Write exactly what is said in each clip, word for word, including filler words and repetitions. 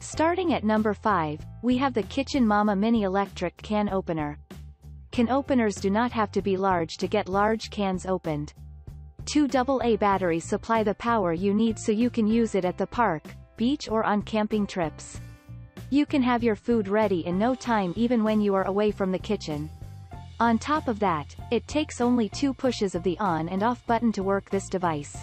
Starting at number five, we have the Kitchen Mama Mini Electric Can Opener. Can openers do not have to be large to get large cans opened. Two double A batteries supply the power you need, so you can use it at the park, beach or on camping trips. You can have your food ready in no time even when you are away from the kitchen. On top of that, it takes only two pushes of the on and off button to work this device.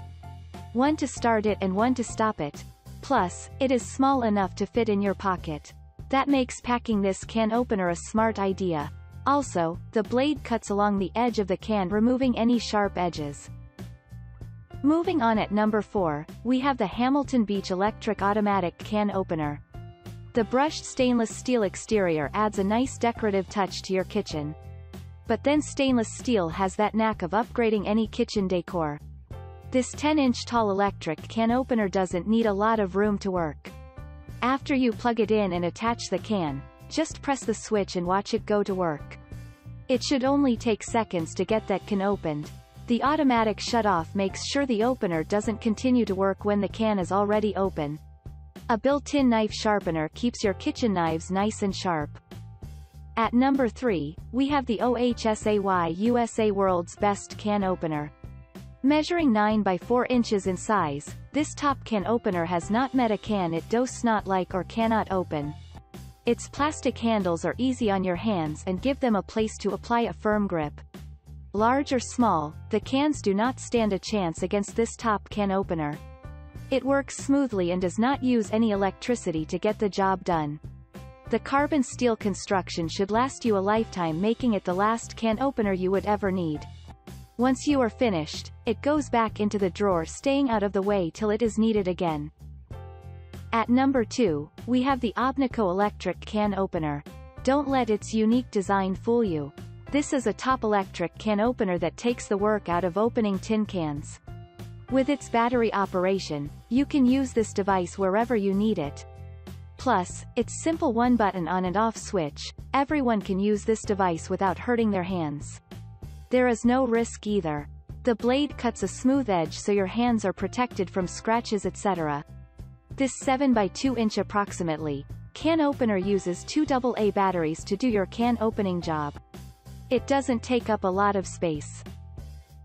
One to start it and one to stop it. Plus, it is small enough to fit in your pocket. That makes packing this can opener a smart idea. Also, the blade cuts along the edge of the can, removing any sharp edges. Moving on at number four, we have the Hamilton Beach Electric Automatic Can Opener. The brushed stainless steel exterior adds a nice decorative touch to your kitchen. But then stainless steel has that knack of upgrading any kitchen decor. This ten inch tall electric can opener doesn't need a lot of room to work. After you plug it in and attach the can, just press the switch and watch it go to work. It should only take seconds to get that can opened. The automatic shut-off makes sure the opener doesn't continue to work when the can is already open. A built-in knife sharpener keeps your kitchen knives nice and sharp. At number three, we have the O H S A Y U S A World's Best Can Opener. Measuring nine by four inches in size, this top can opener has not met a can it does not like or cannot open. Its plastic handles are easy on your hands and give them a place to apply a firm grip. Large or small, the cans do not stand a chance against this top can opener. It works smoothly and does not use any electricity to get the job done. The carbon steel construction should last you a lifetime, making it the last can opener you would ever need. Once you are finished, it goes back into the drawer, staying out of the way till it is needed again. At number two, we have the Aubnico Electric Can Opener. Don't let its unique design fool you. This is a top electric can opener that takes the work out of opening tin cans. With its battery operation, you can use this device wherever you need it. Plus, its simple one button on and off switch, everyone can use this device without hurting their hands. There is no risk either. The blade cuts a smooth edge so your hands are protected from scratches, et cetera. This seven by two inch approximately can opener uses two double A batteries to do your can opening job. It doesn't take up a lot of space.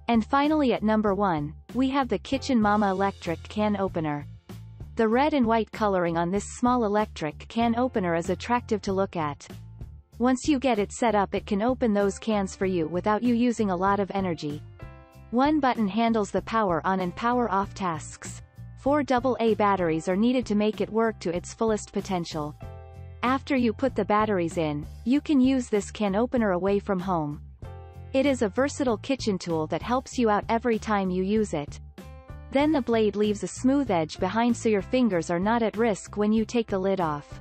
And finally at number one, we have the Kitchen Mama Electric Can Opener. The red and white coloring on this small electric can opener is attractive to look at. Once you get it set up, it can open those cans for you without you using a lot of energy. One button handles the power on and power off tasks. Four double A batteries are needed to make it work to its fullest potential. After you put the batteries in, you can use this can opener away from home. It is a versatile kitchen tool that helps you out every time you use it. Then the blade leaves a smooth edge behind so your fingers are not at risk when you take the lid off.